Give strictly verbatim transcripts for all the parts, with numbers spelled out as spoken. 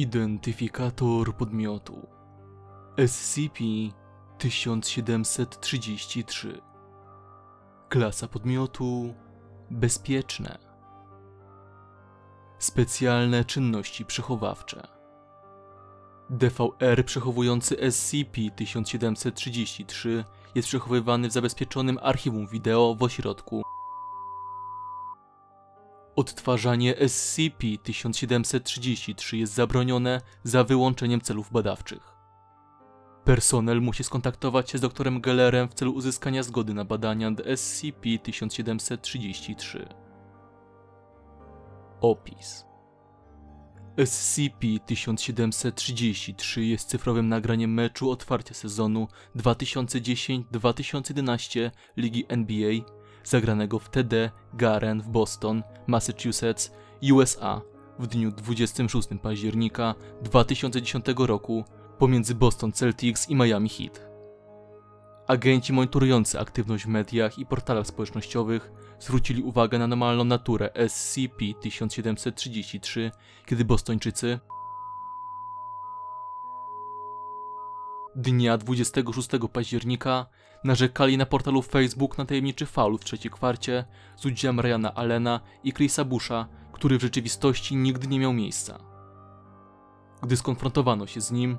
Identyfikator podmiotu S C P tysiąc siedemset trzydzieści trzy. Klasa podmiotu: bezpieczne. Specjalne czynności przechowawcze. D V R przechowujący S C P tysiąc siedemset trzydzieści trzy jest przechowywany w zabezpieczonym archiwum wideo w ośrodku. Odtwarzanie S C P tysiąc siedemset trzydzieści trzy jest zabronione za wyłączeniem celów badawczych. Personel musi skontaktować się z doktorem Gellerem w celu uzyskania zgody na badania S C P tysiąc siedemset trzydzieści trzy. Opis. S C P tysiąc siedemset trzydzieści trzy jest cyfrowym nagraniem meczu otwarcia sezonu dwa tysiące dziesiąty do dwa tysiące jedenastego Ligi N B A zagranego w T D Garden w Boston, Massachusetts, U S A w dniu dwudziestego szóstego października dwa tysiące dziesiątego roku pomiędzy Boston Celtics i Miami Heat. Agenci monitorujący aktywność w mediach i portalach społecznościowych zwrócili uwagę na normalną naturę S C P tysiąc siedemset trzydzieści trzy, kiedy Bostończycy dnia dwudziestego szóstego października narzekali na portalu Facebook na tajemniczy faul w trzecim kwarcie z udziałem Ryana Allena i Chrisa Busha, który w rzeczywistości nigdy nie miał miejsca. Gdy skonfrontowano się z nim,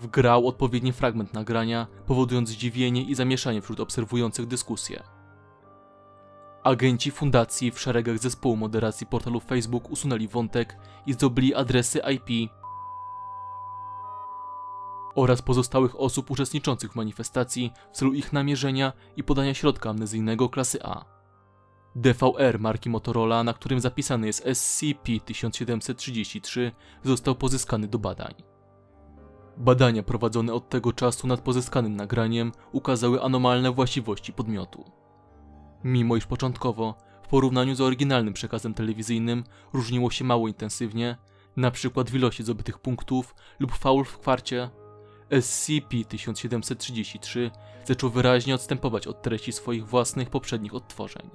wgrał odpowiedni fragment nagrania, powodując zdziwienie i zamieszanie wśród obserwujących dyskusję. Agenci fundacji w szeregach zespołu moderacji portalu Facebook usunęli wątek i zdobyli adresy I P oraz pozostałych osób uczestniczących w manifestacji w celu ich namierzenia i podania środka amnezyjnego klasy A. D V R marki Motorola, na którym zapisany jest S C P tysiąc siedemset trzydzieści trzy, został pozyskany do badań. Badania prowadzone od tego czasu nad pozyskanym nagraniem ukazały anomalne właściwości podmiotu. Mimo iż początkowo, w porównaniu z oryginalnym przekazem telewizyjnym, różniło się mało intensywnie, np. w ilości zdobytych punktów lub faul w kwarcie, S C P tysiąc siedemset trzydzieści trzy zaczął wyraźnie odstępować od treści swoich własnych poprzednich odtworzeń.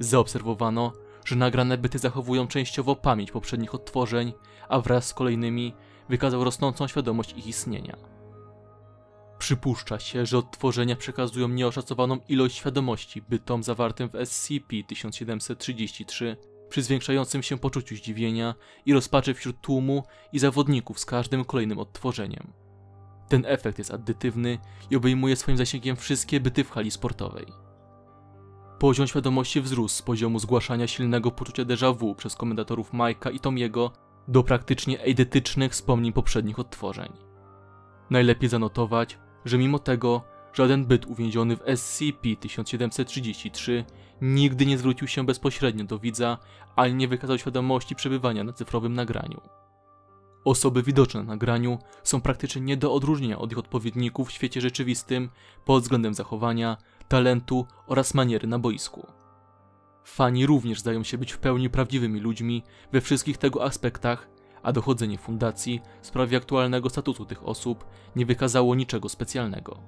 Zaobserwowano, że nagrane byty zachowują częściowo pamięć poprzednich odtworzeń, a wraz z kolejnymi wykazał rosnącą świadomość ich istnienia. Przypuszcza się, że odtworzenia przekazują nieoszacowaną ilość świadomości bytom zawartym w S C P tysiąc siedemset trzydzieści trzy przy zwiększającym się poczuciu zdziwienia i rozpaczy wśród tłumu i zawodników z każdym kolejnym odtworzeniem. Ten efekt jest addytywny i obejmuje swoim zasięgiem wszystkie byty w hali sportowej. Poziom świadomości wzrósł z poziomu zgłaszania silnego poczucia déjà vu przez komentatorów Mike'a i Tomiego do praktycznie eidetycznych wspomnień poprzednich odtworzeń. Najlepiej zanotować, że mimo tego żaden byt uwięziony w S C P tysiąc siedemset trzydzieści trzy nigdy nie zwrócił się bezpośrednio do widza, ani nie wykazał świadomości przebywania na cyfrowym nagraniu. Osoby widoczne na nagraniu są praktycznie nie do odróżnienia od ich odpowiedników w świecie rzeczywistym pod względem zachowania, talentu oraz maniery na boisku. Fani również zdają się być w pełni prawdziwymi ludźmi we wszystkich tego aspektach, a dochodzenie fundacji w sprawie aktualnego statusu tych osób nie wykazało niczego specjalnego.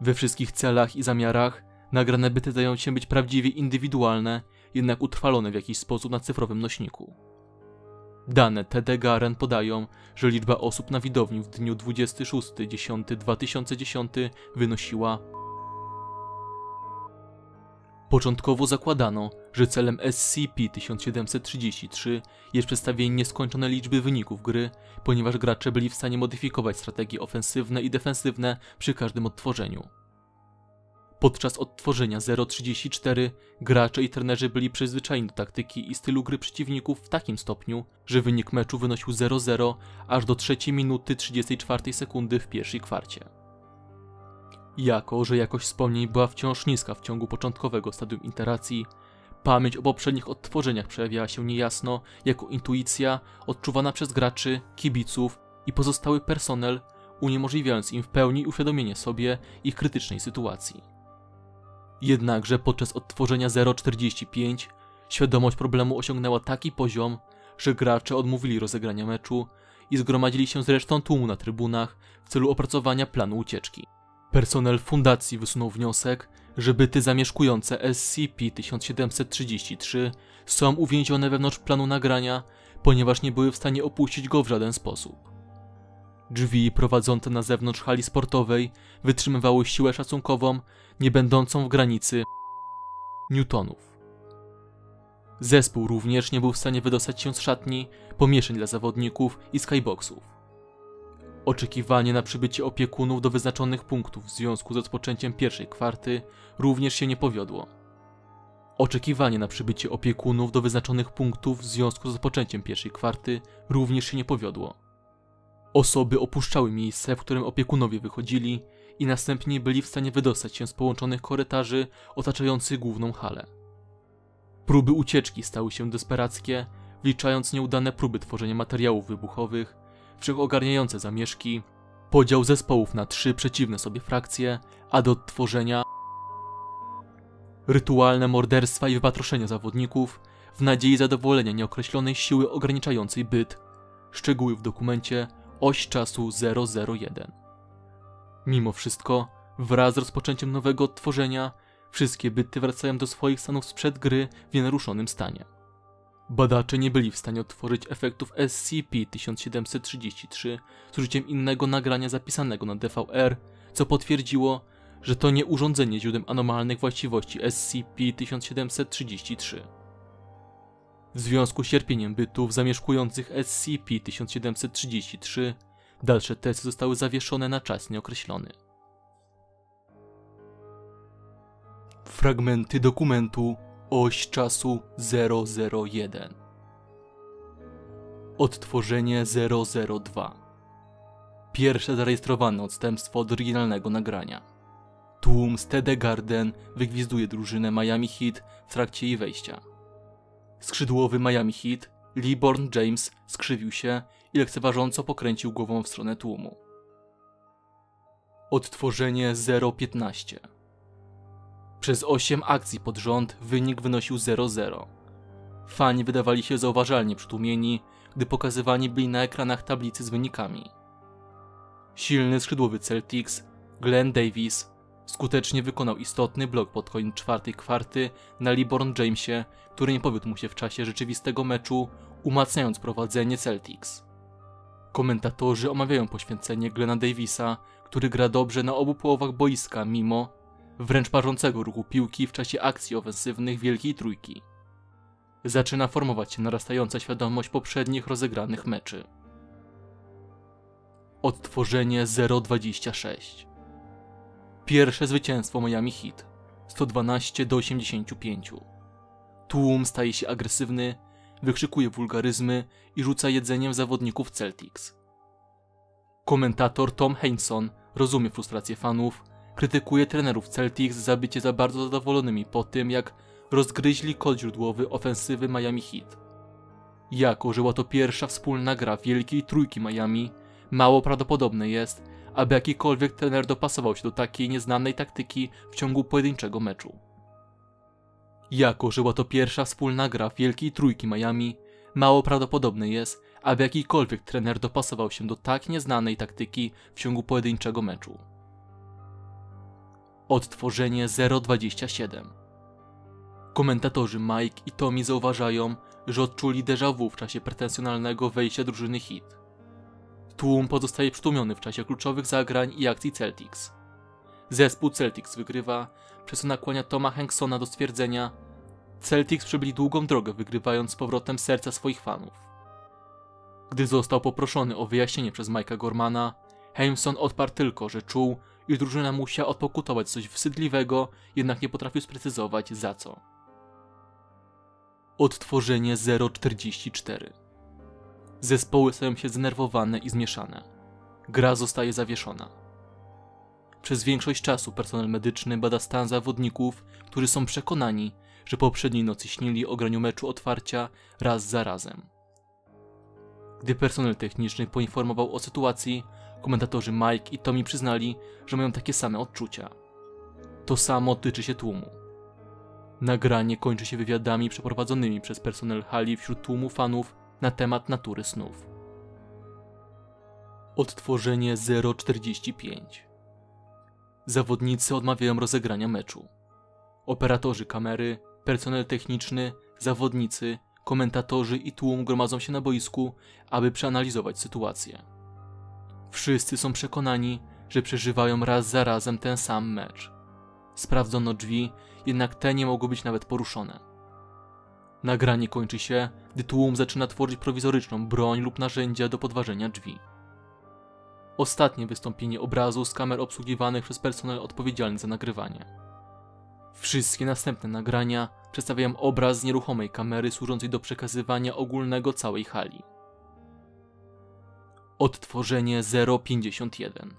We wszystkich celach i zamiarach nagrane byty zdają się być prawdziwie indywidualne, jednak utrwalone w jakiś sposób na cyfrowym nośniku. Dane T D Garden podają, że liczba osób na widowni w dniu dwudziestego szóstego października dwa tysiące dziesiątego wynosiła. Początkowo zakładano, że celem S C P tysiąc siedemset trzydzieści trzy jest przedstawienie nieskończonej liczby wyników gry, ponieważ gracze byli w stanie modyfikować strategie ofensywne i defensywne przy każdym odtworzeniu. Podczas odtworzenia zero trzydzieści cztery gracze i trenerzy byli przyzwyczajeni do taktyki i stylu gry przeciwników w takim stopniu, że wynik meczu wynosił zero zero aż do trzeciej minuty trzydziestej czwartej sekundy w pierwszej kwarcie. Jako że jakość wspomnień była wciąż niska w ciągu początkowego stadium iteracji, pamięć o poprzednich odtworzeniach przejawiała się niejasno jako intuicja odczuwana przez graczy, kibiców i pozostały personel, uniemożliwiając im w pełni uświadomienie sobie ich krytycznej sytuacji. Jednakże podczas odtworzenia zero czterdzieści pięć świadomość problemu osiągnęła taki poziom, że gracze odmówili rozegrania meczu i zgromadzili się z resztą tłumu na trybunach w celu opracowania planu ucieczki. Personel fundacji wysunął wniosek, że byty zamieszkujące S C P tysiąc siedemset trzydzieści trzy są uwięzione wewnątrz planu nagrania, ponieważ nie były w stanie opuścić go w żaden sposób. Drzwi prowadzące na zewnątrz hali sportowej wytrzymywały siłę szacunkową, nie będącą w granicy newtonów. Zespół również nie był w stanie wydostać się z szatni, pomieszczeń dla zawodników i skyboxów. Oczekiwanie na przybycie opiekunów do wyznaczonych punktów w związku z rozpoczęciem pierwszej kwarty również się nie powiodło. Oczekiwanie na przybycie opiekunów do wyznaczonych punktów w związku z rozpoczęciem pierwszej kwarty również się nie powiodło. Osoby opuszczały miejsce, w którym opiekunowie wychodzili i następnie byli w stanie wydostać się z połączonych korytarzy otaczających główną halę. Próby ucieczki stały się desperackie, wliczając nieudane próby tworzenia materiałów wybuchowych, wszechogarniające zamieszki, podział zespołów na trzy przeciwne sobie frakcje, a do odtworzenia rytualne morderstwa i wypatroszenia zawodników w nadziei zadowolenia nieokreślonej siły ograniczającej byt. Szczegóły w dokumencie Oś czasu zero zero jeden. Mimo wszystko, wraz z rozpoczęciem nowego odtworzenia, wszystkie byty wracają do swoich stanów sprzed gry w nienaruszonym stanie. Badacze nie byli w stanie odtworzyć efektów S C P tysiąc siedemset trzydzieści trzy z użyciem innego nagrania zapisanego na D V R, co potwierdziło, że to nie urządzenie źródłem anomalnych właściwości S C P tysiąc siedemset trzydzieści trzy. W związku z cierpieniem bytów zamieszkujących S C P tysiąc siedemset trzydzieści trzy dalsze testy zostały zawieszone na czas nieokreślony. Fragmenty dokumentu Oś czasu zero zero jeden. Odtworzenie zero zero dwa. Pierwsze zarejestrowane odstępstwo od oryginalnego nagrania. Tłum z T D Garden wygwizduje drużynę Miami Heat w trakcie jej wejścia. Skrzydłowy Miami Heat, LeBron James, skrzywił się i lekceważąco pokręcił głową w stronę tłumu. Odtworzenie zero piętnaście. Przez osiem akcji pod rząd wynik wynosił zero zero. Fani wydawali się zauważalnie przytłumieni, gdy pokazywani byli na ekranach tablicy z wynikami. Silny skrzydłowy Celtics, Glenn Davis, skutecznie wykonał istotny blok pod koniec czwartej kwarty na LeBron Jamesie, który nie powiódł mu się w czasie rzeczywistego meczu, umacniając prowadzenie Celtics. Komentatorzy omawiają poświęcenie Glena Davisa, który gra dobrze na obu połowach boiska mimo wręcz parzącego ruchu piłki w czasie akcji ofensywnych Wielkiej Trójki. Zaczyna formować się narastająca świadomość poprzednich rozegranych meczy. Odtworzenie zero dwadzieścia sześć. Pierwsze zwycięstwo Miami Heat sto dwanaście do osiemdziesięciu pięciu. Tłum staje się agresywny, wykrzykuje wulgaryzmy i rzuca jedzeniem zawodników Celtics. Komentator Tom Heinsohn rozumie frustrację fanów, krytykuje trenerów Celtics za bycie za bardzo zadowolonymi po tym, jak rozgryźli kod źródłowy ofensywy Miami Heat. Jako że była to pierwsza wspólna gra Wielkiej Trójki Miami, mało prawdopodobne jest, aby jakikolwiek trener dopasował się do takiej nieznanej taktyki w ciągu pojedynczego meczu. Jako że była to pierwsza wspólna gra Wielkiej Trójki Miami, mało prawdopodobne jest, aby jakikolwiek trener dopasował się do tak nieznanej taktyki w ciągu pojedynczego meczu. Odtworzenie zero dwadzieścia siedem. Komentatorzy Mike i Tommy zauważają, że odczuli déjà vu w czasie pretensjonalnego wejścia drużyny Heat. Tłum pozostaje przytłumiony w czasie kluczowych zagrań i akcji Celtics. Zespół Celtics wygrywa, przez co nakłania Toma Hangsona do stwierdzenia: Celtics przebyli długą drogę, wygrywając z powrotem serca swoich fanów. Gdy został poproszony o wyjaśnienie przez Mike'a Gormana, Hangsson odparł tylko, że czuł, i drużyna musiała odpokutować coś wstydliwego, jednak nie potrafił sprecyzować za co. Odtworzenie zero czterdzieści cztery. Zespoły stają się zdenerwowane i zmieszane. Gra zostaje zawieszona. Przez większość czasu personel medyczny bada stan zawodników, którzy są przekonani, że poprzedniej nocy śnili o graniu meczu otwarcia raz za razem. Gdy personel techniczny poinformował o sytuacji, komentatorzy Mike i Tommy przyznali, że mają takie same odczucia. To samo tyczy się tłumu. Nagranie kończy się wywiadami przeprowadzonymi przez personel hali wśród tłumu fanów na temat natury snów. Odtworzenie zero czterdzieści pięć. zawodnicy odmawiają rozegrania meczu. Operatorzy kamery, personel techniczny, zawodnicy, komentatorzy i tłum gromadzą się na boisku, aby przeanalizować sytuację. Wszyscy są przekonani, że przeżywają raz za razem ten sam mecz. Sprawdzono drzwi, jednak te nie mogły być nawet poruszone. Nagranie kończy się, gdy tłum zaczyna tworzyć prowizoryczną broń lub narzędzia do podważenia drzwi. Ostatnie wystąpienie obrazu z kamer obsługiwanych przez personel odpowiedzialny za nagrywanie. Wszystkie następne nagrania przedstawiają obraz z nieruchomej kamery służącej do przekazywania ogólnego całej hali. Odtworzenie zero pięćdziesiąt jeden.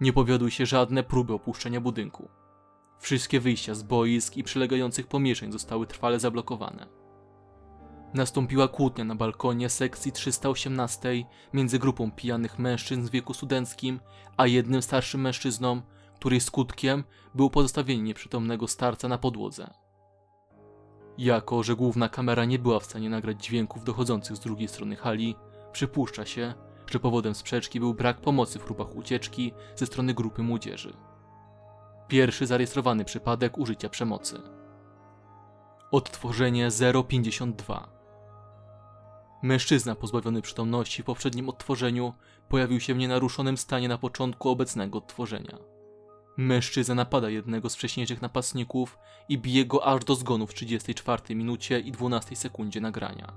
Nie powiodły się żadne próby opuszczenia budynku. Wszystkie wyjścia z boisk i przylegających pomieszczeń zostały trwale zablokowane. Nastąpiła kłótnia na balkonie sekcji trzysta osiemnaście między grupą pijanych mężczyzn w wieku studenckim a jednym starszym mężczyzną, której skutkiem było pozostawienie nieprzytomnego starca na podłodze. Jako że główna kamera nie była w stanie nagrać dźwięków dochodzących z drugiej strony hali, przypuszcza się, że powodem sprzeczki był brak pomocy w próbach ucieczki ze strony grupy młodzieży. Pierwszy zarejestrowany przypadek użycia przemocy. Odtworzenie zero pięćdziesiąt dwa. Mężczyzna pozbawiony przytomności w poprzednim odtworzeniu pojawił się w nienaruszonym stanie na początku obecnego odtworzenia. Mężczyzna napada jednego z wcześniejszych napastników i bije go aż do zgonu w trzydziestej czwartej minucie i dwunastej sekundzie nagrania.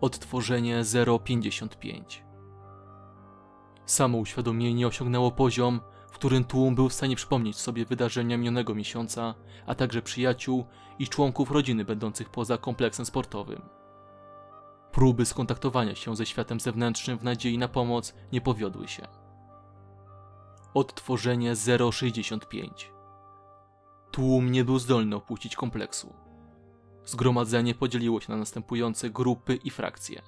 Odtworzenie zero pięćdziesiąt pięć. Samo uświadomienie osiągnęło poziom, w którym tłum był w stanie przypomnieć sobie wydarzenia minionego miesiąca, a także przyjaciół i członków rodziny będących poza kompleksem sportowym. Próby skontaktowania się ze światem zewnętrznym w nadziei na pomoc nie powiodły się. Odtworzenie zero sześćdziesiąt pięć. Tłum nie był zdolny opuścić kompleksu. Zgromadzenie podzieliło się na następujące grupy i frakcje.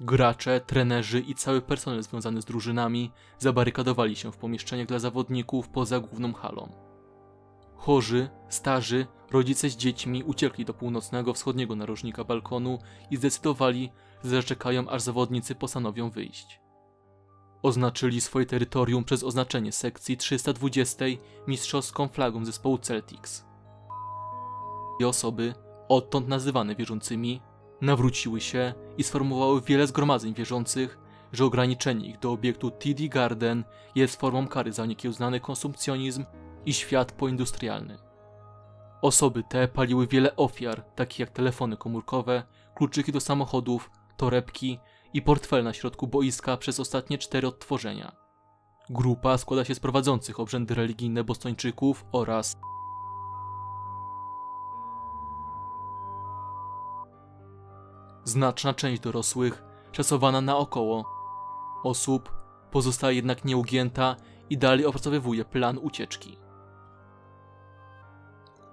Gracze, trenerzy i cały personel związany z drużynami zabarykadowali się w pomieszczeniach dla zawodników poza główną halą. Chorzy, starzy, rodzice z dziećmi uciekli do północnego wschodniego narożnika balkonu i zdecydowali, że zaczekają, aż zawodnicy postanowią wyjść. Oznaczyli swoje terytorium przez oznaczenie sekcji trzysta dwadzieścia mistrzowską flagą zespołu Celtics. Te osoby, odtąd nazywane wierzącymi, nawróciły się i sformułowały wiele zgromadzeń wierzących, że ograniczenie ich do obiektu T D Garden jest formą kary za niekiełznany konsumpcjonizm i świat poindustrialny. Osoby te paliły wiele ofiar, takich jak telefony komórkowe, kluczyki do samochodów, torebki i portfel na środku boiska przez ostatnie cztery odtworzenia. Grupa składa się z prowadzących obrzędy religijne bostończyków oraz... Znaczna część dorosłych, szacowana na około osób, pozostaje jednak nieugięta i dalej opracowywuje plan ucieczki.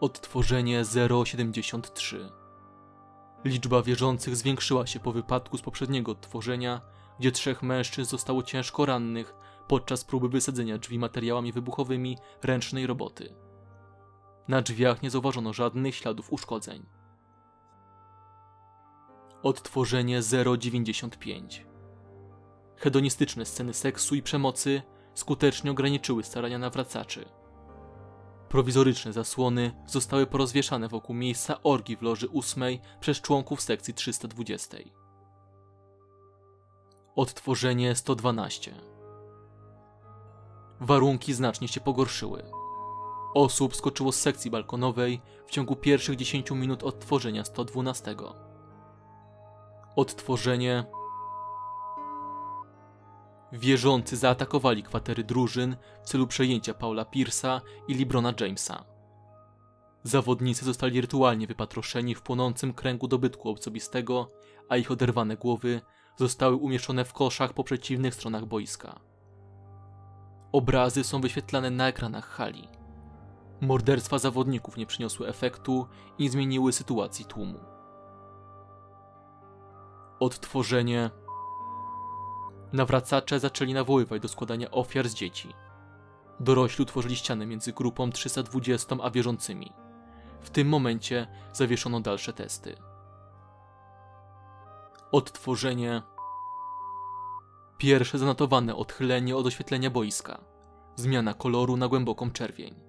Odtworzenie zero siedemdziesiąt trzy. Liczba wierzących zwiększyła się po wypadku z poprzedniego odtworzenia, gdzie trzech mężczyzn zostało ciężko rannych podczas próby wysadzenia drzwi materiałami wybuchowymi ręcznej roboty. Na drzwiach nie zauważono żadnych śladów uszkodzeń. Odtworzenie zero dziewięćdziesiąt pięć. Hedonistyczne sceny seksu i przemocy skutecznie ograniczyły starania nawracaczy. Prowizoryczne zasłony zostały porozwieszane wokół miejsca orgii w loży ósmej przez członków sekcji trzysta dwadzieścia. Odtworzenie sto dwanaście. Warunki znacznie się pogorszyły. Osób skoczyło z sekcji balkonowej w ciągu pierwszych dziesięciu minut odtworzenia sto dwanaście. Odtworzenie. Wierzący zaatakowali kwatery drużyn w celu przejęcia Paula Pierce'a i LeBrona Jamesa. Zawodnicy zostali rytualnie wypatroszeni w płonącym kręgu dobytku osobistego, a ich oderwane głowy zostały umieszczone w koszach po przeciwnych stronach boiska. Obrazy są wyświetlane na ekranach hali. Morderstwa zawodników nie przyniosły efektu i nie zmieniły sytuacji tłumu. Odtworzenie. Nawracacze zaczęli nawoływać do składania ofiar z dzieci. Dorośli utworzyli ścianę między grupą trzysta dwudziestką a wierzącymi. W tym momencie zawieszono dalsze testy. Odtworzenie. Pierwsze zanotowane odchylenie od oświetlenia boiska. Zmiana koloru na głęboką czerwień.